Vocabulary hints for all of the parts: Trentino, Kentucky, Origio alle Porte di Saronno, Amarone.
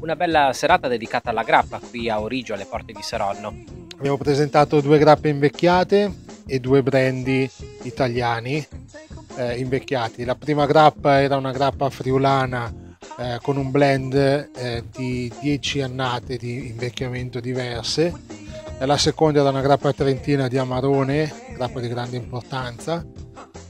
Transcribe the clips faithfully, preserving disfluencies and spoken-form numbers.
una bella serata dedicata alla grappa qui a Origio alle Porte di Saronno. Abbiamo presentato due grappe invecchiate e due brandy italiani eh, invecchiati. La prima grappa era una grappa friulana eh, con un blend eh, di dieci annate di invecchiamento diverse. La seconda era una grappa trentina di Amarone, grappa di grande importanza.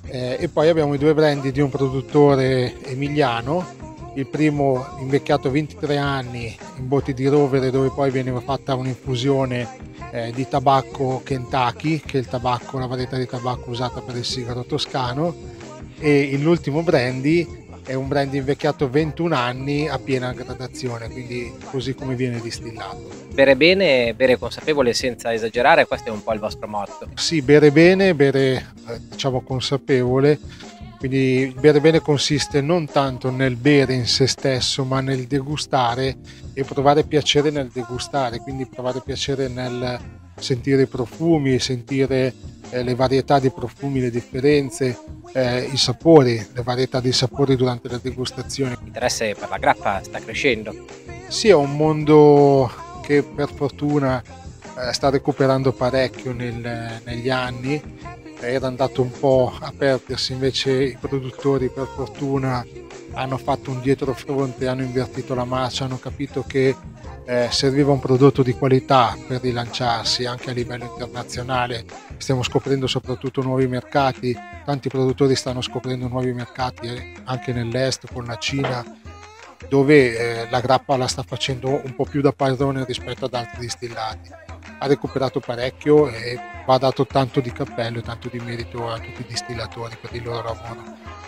Eh, e poi abbiamo i due brandy di un produttore emiliano, il primo invecchiato ventitré anni in botti di rovere, dove poi viene fatta un'infusione eh, di tabacco Kentucky, che è il tabacco, la varietà di tabacco usata per il sigaro toscano, e l'ultimo brandy è un brandy invecchiato ventuno anni a piena gradazione, quindi così come viene distillato. Bere bene, bere consapevole senza esagerare, questo è un po' il vostro motto. Sì, bere bene, bere diciamo consapevole, quindi bere bene consiste non tanto nel bere in se stesso, ma nel degustare e provare piacere nel degustare, quindi provare piacere nel sentire i profumi, sentire eh, le varietà di profumi, le differenze, eh, i sapori, le varietà dei sapori durante la degustazione. L'interesse per la grappa sta crescendo. Sì, è un mondo che per fortuna eh, sta recuperando parecchio nel, negli anni, era andato un po' a perdersi, invece i produttori per fortuna hanno fatto un dietrofronte, hanno invertito la marcia, hanno capito che eh, serviva un prodotto di qualità per rilanciarsi anche a livello internazionale. Stiamo scoprendo soprattutto nuovi mercati, tanti produttori stanno scoprendo nuovi mercati anche nell'est con la Cina, dove eh, la grappa la sta facendo un po' più da padrone rispetto ad altri distillati. Ha recuperato parecchio e va dato tanto di cappello e tanto di merito a tutti i distillatori per il loro lavoro.